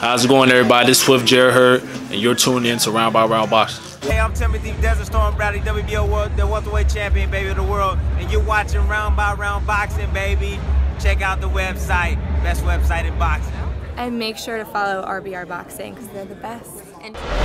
How's it going, everybody? This is Swift Jarrett Hurd, and you're tuned in to Round by Round Boxing. Hey, I'm Timothy Desert Storm Bradley, WBO World, the welterweight champion, baby, of the world, and you're watching Round by Round Boxing, baby. Check out the website, best website in boxing. And make sure to follow RBRBoxing because they're the best.